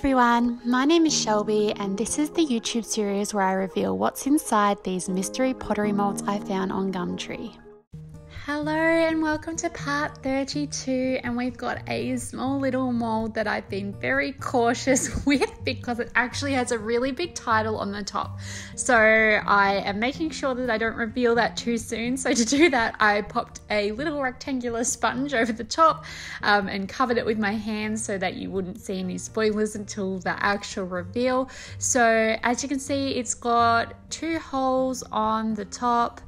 everyone, my name is Shelby and this is the YouTube series where I reveal what's inside these mystery pottery molds I found on Gumtree. Hello and welcome to part 32, and we've got a small little mold that I've been very cautious with because it actually has a really big title on the top. So I am making sure that I don't reveal that too soon. So to do that, I popped a little rectangular sponge over the top and covered it with my hands so that you wouldn't see any spoilers until the actual reveal. So as you can see, it's got two holes on the top.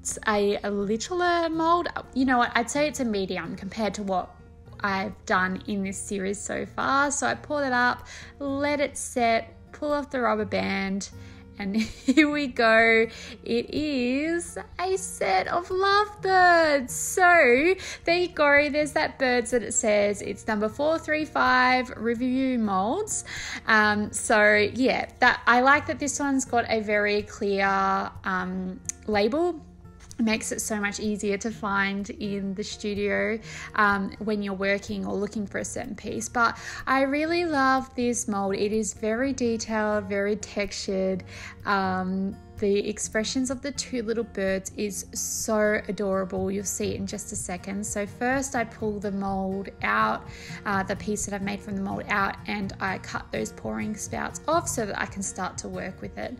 It's a littler mold. You know what, I'd say it's a medium compared to what I've done in this series so far. So I pour that up, let it set, pull off the rubber band, and here we go. It is a set of lovebirds. So there you go. There's that birds that it says. It's number 435 review molds. So yeah, I like that this one's got a very clear label. Makes it so much easier to find in the studio when you're working or looking for a certain piece. But I really love this mold. It is very detailed, very textured. The expressions of the two little birds is so adorable. You'll see it in just a second. So first I pull the mold out, the piece that I've made from the mold out, and I cut those pouring spouts off so that I can start to work with it.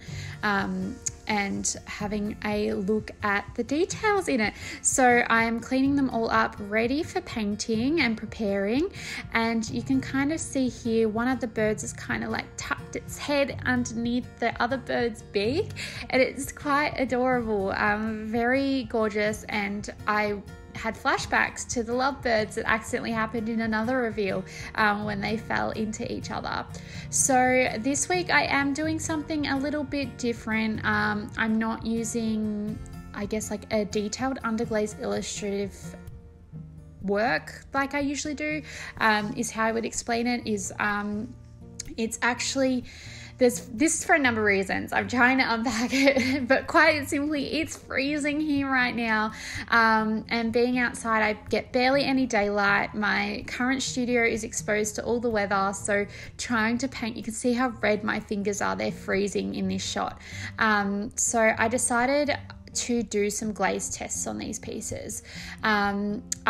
And having a look at the details in it. So I'm cleaning them all up, ready for painting and preparing. And you can kind of see here, one of the birds is kind of like tucked its head underneath the other bird's beak. And it's quite adorable, very gorgeous. And I had flashbacks to the lovebirds that accidentally happened in another reveal when they fell into each other. So this week I am doing something a little bit different. I'm not using, I guess, like a detailed underglaze illustrative work like I usually do, is how I would explain it. It's actually... This is for a number of reasons. I'm trying to unpack it, but quite simply, it's freezing here right now. And being outside, I get barely any daylight. My current studio is exposed to all the weather. So trying to paint, you can see how red my fingers are. They're freezing in this shot. So I decided to do some glaze tests on these pieces.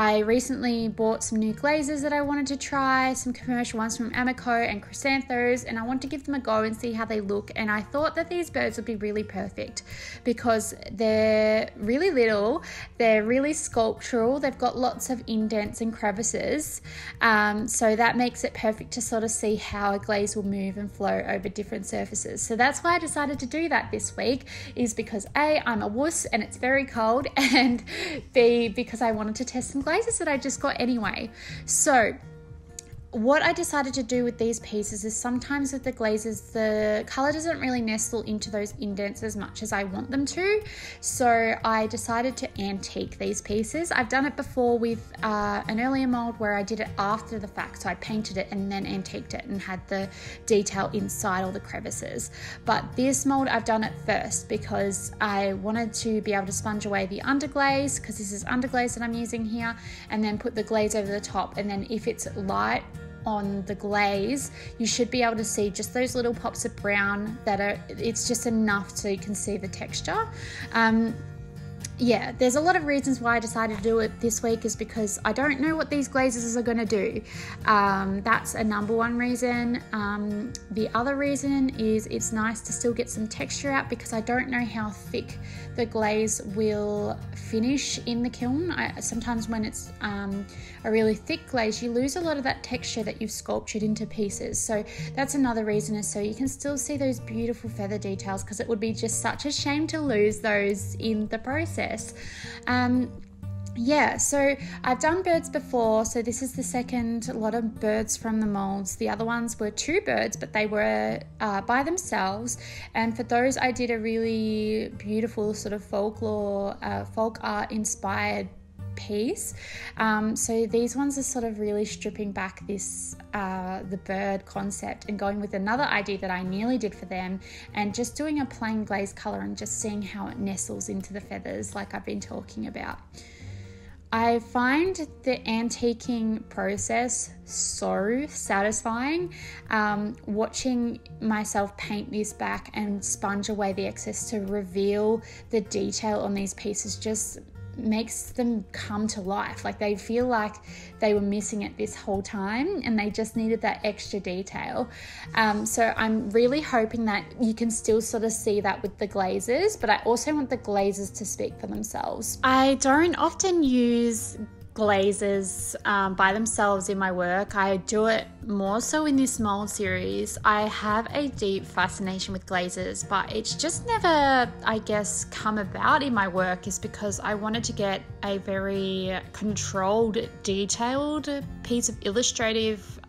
I recently bought some new glazes that I wanted to try, some commercial ones from Amaco and Chrysanthos, and I want to give them a go and see how they look. And I thought that these birds would be really perfect because they're really little, they're really sculptural, they've got lots of indents and crevices, so that makes it perfect to sort of see how a glaze will move and flow over different surfaces. So that's why I decided to do that this week, is because A, I'm a wuss and it's very cold, and B, because I wanted to test some glazes that I just got anyway. So what I decided to do with these pieces is sometimes with the glazes, the color doesn't really nestle into those indents as much as I want them to. So I decided to antique these pieces. I've done it before with an earlier mold where I did it after the fact. So I painted it and then antiqued it and had the detail inside all the crevices. But this mold, I've done it first because I wanted to be able to sponge away the underglaze, because this is underglaze that I'm using here, and then put the glaze over the top. And then if it's light on the glaze, you should be able to see just those little pops of brown that are, it's just enough so you can see the texture. Yeah, there's a lot of reasons why I decided to do it this week, is because I don't know what these glazes are going to do. That's a number one reason. The other reason is it's nice to still get some texture out because I don't know how thick the glaze will finish in the kiln. Sometimes when it's a really thick glaze, you lose a lot of that texture that you've sculptured into pieces. So that's another reason, is so you can still see those beautiful feather details, because it would be just such a shame to lose those in the process. Yeah, so I've done birds before, so this is the second lot of birds from the molds. The other ones were two birds, but they were by themselves, and for those I did a really beautiful sort of folklore, folk art inspired piece. So these ones are sort of really stripping back this the bird concept and going with another idea that I nearly did for them, and just doing a plain glaze color and just seeing how it nestles into the feathers like I've been talking about. I find the antiquing process so satisfying. Watching myself paint this back and sponge away the excess to reveal the detail on these pieces just makes them come to life. Like, they feel like they were missing it this whole time and they just needed that extra detail. So I'm really hoping that you can still sort of see that with the glazes, but I also want the glazes to speak for themselves. I don't often use glazes by themselves in my work. I do it more so in this mold series. I have a deep fascination with glazes, but it's just never, I guess, come about in my work, is because I wanted to get a very controlled, detailed piece of illustrative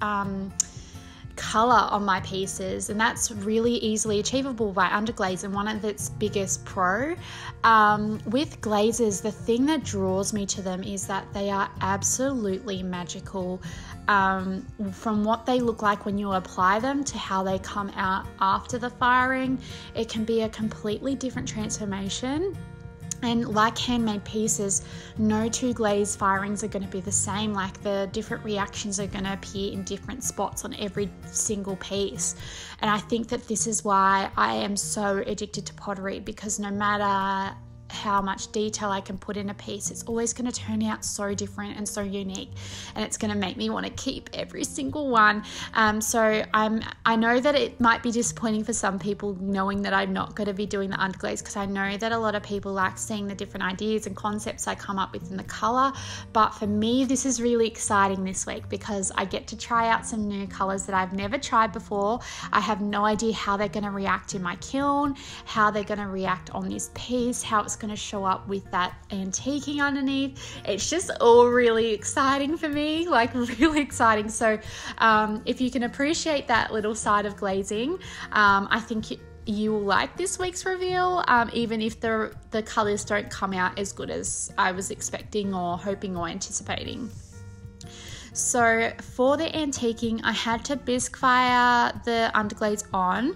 color on my pieces, and that's really easily achievable by underglaze, and one of its biggest pro. With glazes, the thing that draws me to them is that they are absolutely magical, from what they look like when you apply them to how they come out after the firing. It can be a completely different transformation. And like handmade pieces, no two glaze firings are going to be the same. Like, the different reactions are going to appear in different spots on every single piece. And I think that this is why I am so addicted to pottery, because no matter how much detail I can put in a piece, it's always going to turn out so different and so unique, and it's going to make me want to keep every single one. So I know that it might be disappointing for some people knowing that I'm not going to be doing the underglaze, because I know that a lot of people like seeing the different ideas and concepts I come up with in the color. But for me, this is really exciting this week, because I get to try out some new colors that I've never tried before. I have no idea how they're going to react in my kiln, how they're going to react on this piece, how it's going to show up with that antiquing underneath. It's just all really exciting for me, like really exciting. So if you can appreciate that little side of glazing, I think you will like this week's reveal, even if the colors don't come out as good as I was expecting or hoping or anticipating. So for the antiquing, I had to bisque fire the underglaze on.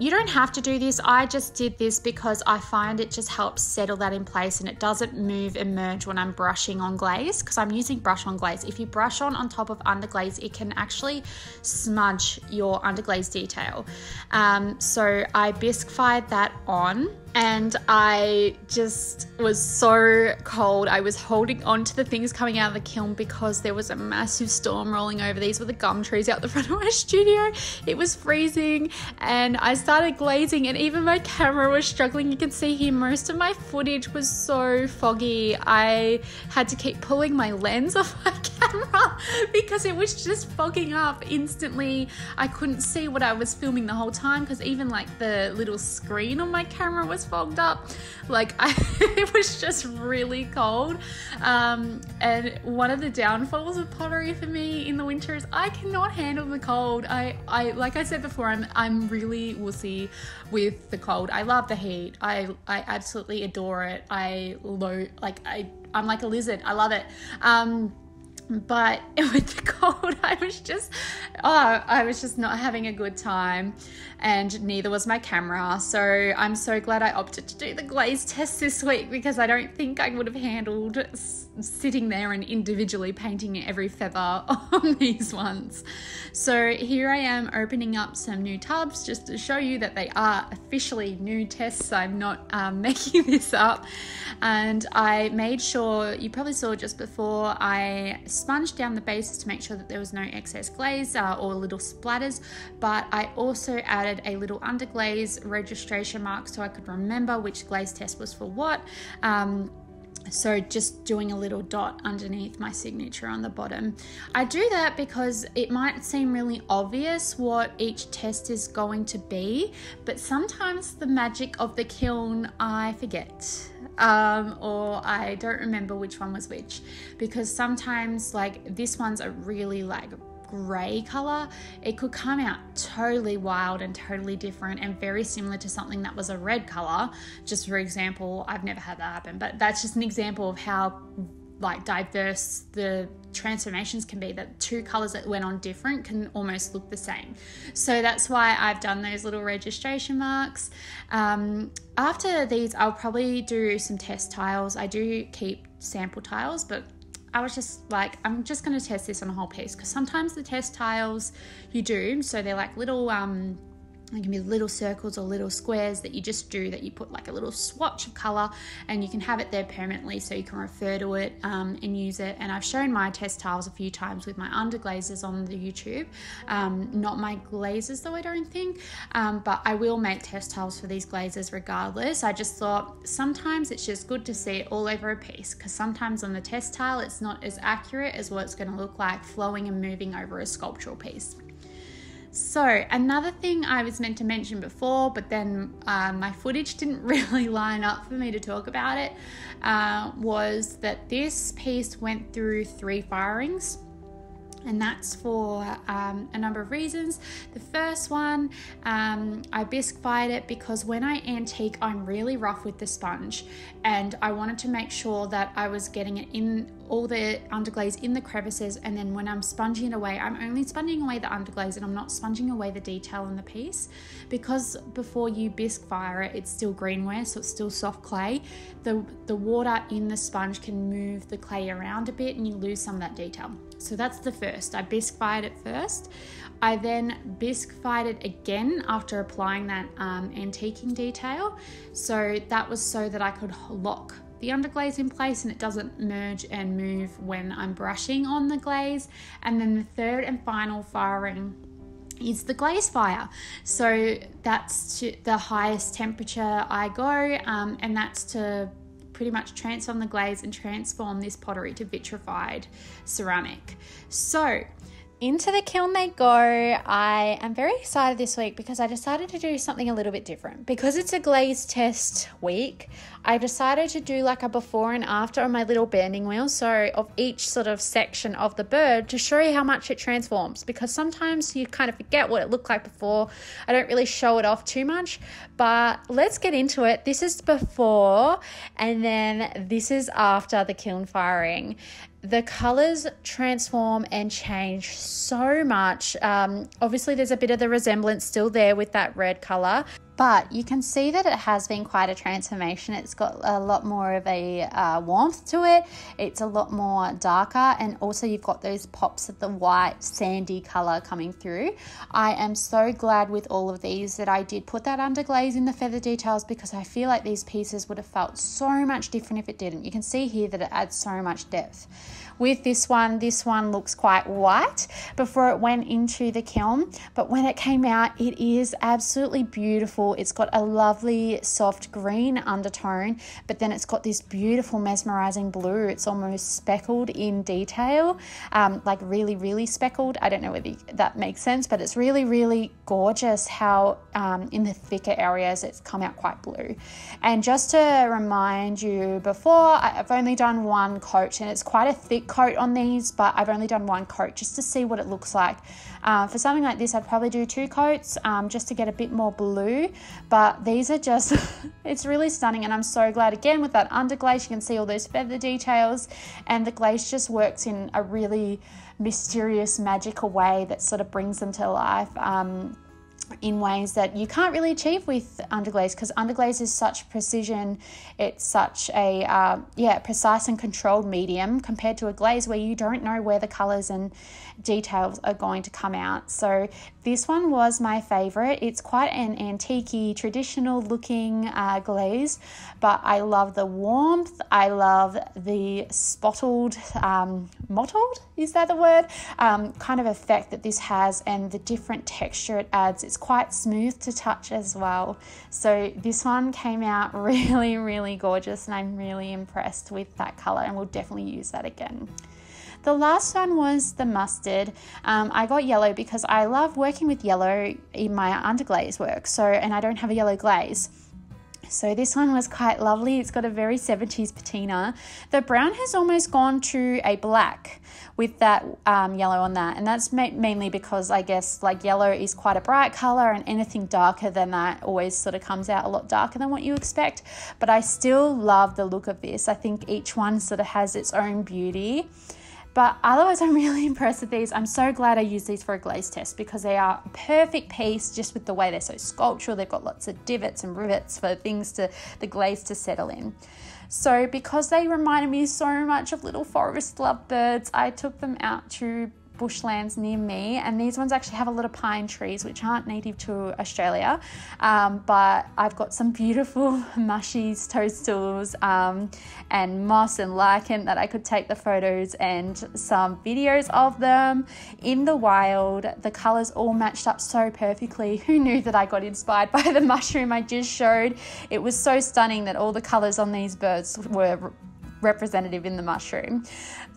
You don't have to do this. I just did this because I find it just helps settle that in place, and it doesn't move and merge when I'm brushing on glaze, because I'm using brush on glaze. If you brush on top of underglaze, it can actually smudge your underglaze detail. So I bisque fired that on. And I just was so cold. I was holding on to the things coming out of the kiln because there was a massive storm rolling over. These were the gum trees out the front of my studio. It was freezing, and I started glazing, and even my camera was struggling. You can see here, most of my footage was so foggy. I had to keep pulling my lens off my camera because it was just fogging up instantly. I couldn't see what I was filming the whole time, because even like the little screen on my camera was fogged up. Like, it was just really cold. And one of the downfalls of pottery for me in the winter is I cannot handle the cold. I like I said before, I'm really wussy with the cold. I love the heat. I absolutely adore it. I'm like a lizard. I love it. But with the cold, I was just not having a good time, and neither was my camera. So I'm so glad I opted to do the glaze test this week, because I don't think I would have handled sitting there and individually painting every feather on these ones. So here I am opening up some new tubs just to show you that they are officially new tests. I'm not making this up. And I made sure, you probably saw just before, I sponged down the bases to make sure that there was no excess glaze or little splatters, but I also added a little underglaze registration mark so I could remember which glaze test was for what. So just doing a little dot underneath my signature on the bottom. I do that because it might seem really obvious what each test is going to be, but sometimes the magic of the kiln, I forget. Or I don't remember which one was which, because sometimes, like, this one's a really like gray color, it could come out totally wild and totally different and very similar to something that was a red color, just for example. I've never had that happen, but that's just an example of how like diverse the transformations can be, that two colors that went on different can almost look the same. So that's why I've done those little registration marks. After these, I'll probably do some test tiles. I do keep sample tiles, but I was just like, I'm just going to test this on a whole piece, because sometimes the test tiles you do, so they're like little, they can be little circles or little squares that you just do, that you put like a little swatch of colour, and you can have it there permanently so you can refer to it and use it. And I've shown my test tiles a few times with my underglazes on the YouTube. Not my glazes though, I don't think, but I will make test tiles for these glazes regardless. I just thought sometimes it's just good to see it all over a piece, because sometimes on the test tile it's not as accurate as what it's going to look like flowing and moving over a sculptural piece. So another thing I was meant to mention before, but then my footage didn't really line up for me to talk about it, was that this piece went through 3 firings. And that's for a number of reasons. The first one, I bisque fired it because when I antique, I'm really rough with the sponge, and I wanted to make sure that I was getting it in all the underglaze in the crevices. And then when I'm sponging it away, I'm only sponging away the underglaze and I'm not sponging away the detail on the piece, because before you bisque fire it, it's still greenware, so it's still soft clay. The water in the sponge can move the clay around a bit and you lose some of that detail. So that's the first. I bisque fired it first. I then bisque fired it again after applying that antiquing detail. So that was so that I could lock the underglaze in place and it doesn't merge and move when I'm brushing on the glaze. And then the third and final firing is the glaze fire. So that's to the highest temperature I go, and that's to pretty much transform the glaze and transform this pottery to vitrified ceramic. So into the kiln they go. I am very excited this week because I decided to do something a little bit different. Because it's a glaze test week, I decided to do like a before and after on my little banding wheel, so of each sort of section of the bird, to show you how much it transforms, because sometimes you kind of forget what it looked like before. I don't really show it off too much, but let's get into it. This is before, and then this is after the kiln firing. The colors transform and change so much. Obviously there's a bit of the resemblance still there with that red color, but you can see that it has been quite a transformation. It's got a lot more of a warmth to it. It's a lot more darker, and also you've got those pops of the white sandy color coming through. I am so glad with all of these that I did put that underglaze in the feather details, because I feel like these pieces would have felt so much different if it didn't. You can see here that it adds so much depth. With this one looks quite white before it went into the kiln, but when it came out, it is absolutely beautiful. It's got a lovely soft green undertone, but then it's got this beautiful mesmerizing blue. It's almost speckled in detail, like really, really speckled. I don't know whether that makes sense, but it's really, really gorgeous how in the thicker areas it's come out quite blue. And just to remind you, before, I've only done one coat, and it's quite a thick coat on these, but I've only done one coat just to see what it looks like. For something like this, I'd probably do 2 coats just to get a bit more blue, but these are just, it's really stunning. And I'm so glad, again, with that underglaze, you can see all those feather details, and the glaze just works in a really mysterious, magical way that sort of brings them to life in ways that you can't really achieve with underglaze, because underglaze is such precision. It's such a precise and controlled medium compared to a glaze, where you don't know where the colors and details are going to come out. So this one was my favorite. It's quite an antique-y, traditional looking glaze, but I love the warmth. I love the spottled, mottled, is that the word? Kind of effect that this has, and the different texture it adds. It's quite smooth to touch as well. So this one came out really, really gorgeous, and I'm really impressed with that color, and we'll definitely use that again. The last one was the mustard. I got yellow because I love working with yellow in my underglaze work, and I don't have a yellow glaze. So this one was quite lovely. It's got a very 70s patina. The brown has almost gone to a black with that yellow on that, and that's mainly because, I guess, like, yellow is quite a bright color, and anything darker than that always sort of comes out a lot darker than what you expect. But I still love the look of this. I think each one sort of has its own beauty. But otherwise, I'm really impressed with these. I'm so glad I used these for a glaze test because they are a perfect piece just with the way they're so sculptural. They've got lots of divots and rivets for things to, the glaze to settle in. So because they reminded me so much of little forest lovebirds, I took them out to bushlands near me, and these ones actually have a lot of pine trees which aren't native to Australia, but I've got some beautiful mushies, toadstools, and moss and lichen that I could take the photos and some videos of them in the wild. The colours all matched up so perfectly. Who knew that I got inspired by the mushroom I just showed? It was so stunning that all the colours on these birds were representative in the mushroom.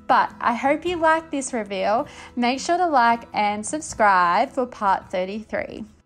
But I hope you liked this reveal. Make sure to like and subscribe for part 33.